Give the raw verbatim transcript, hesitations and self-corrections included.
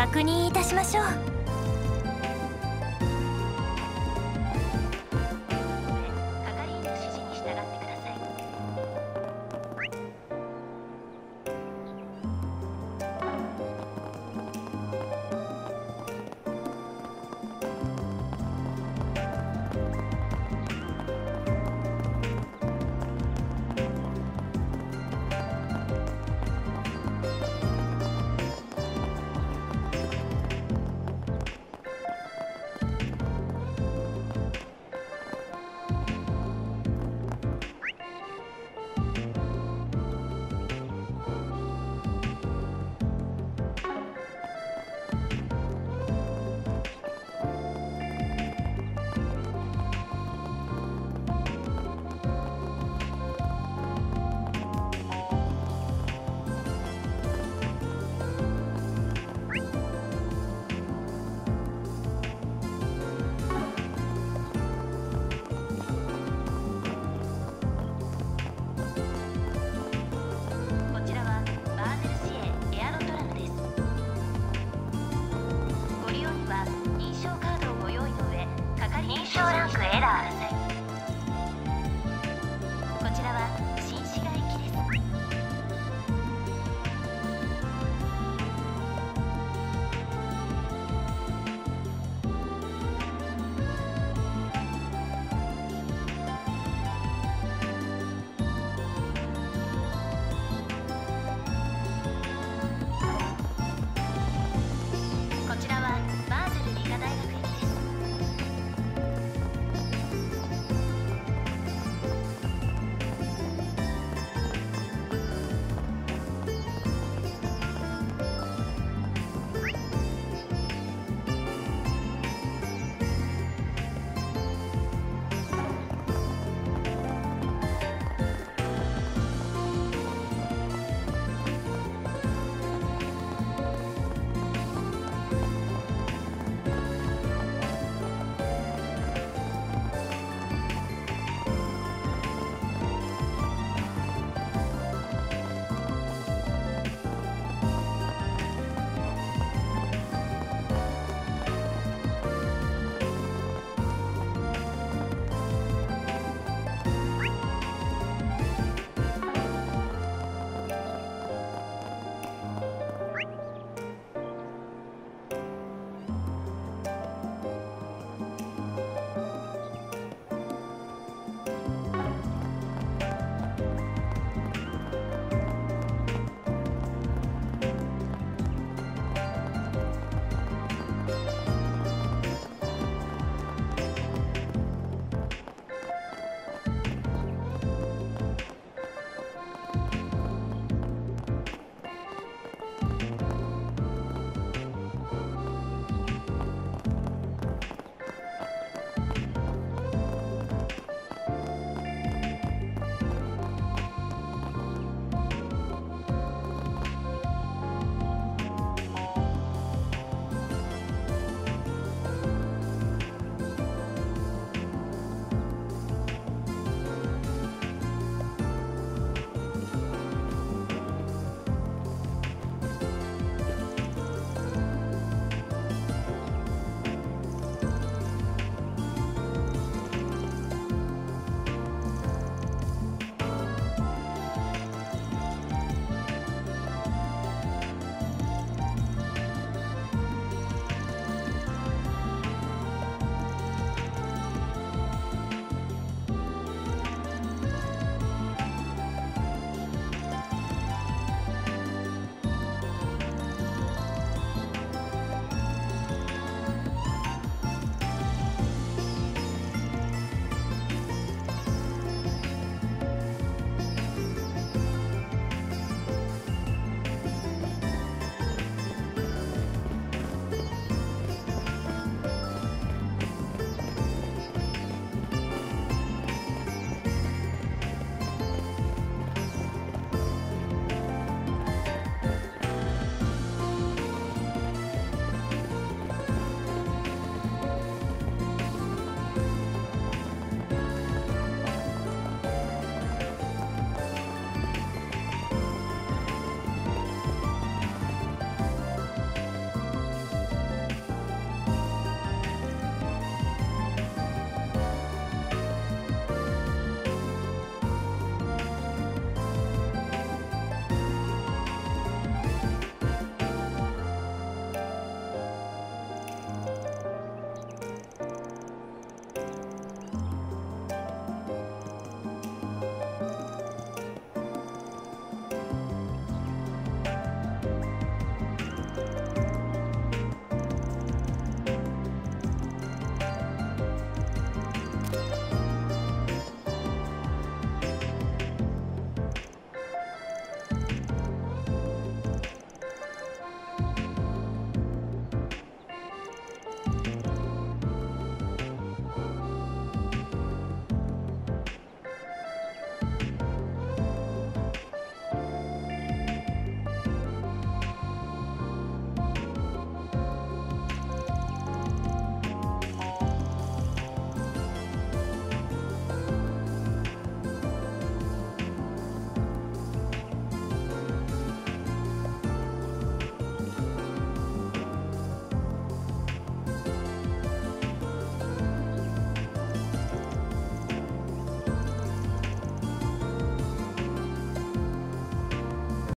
確認いたしましょう。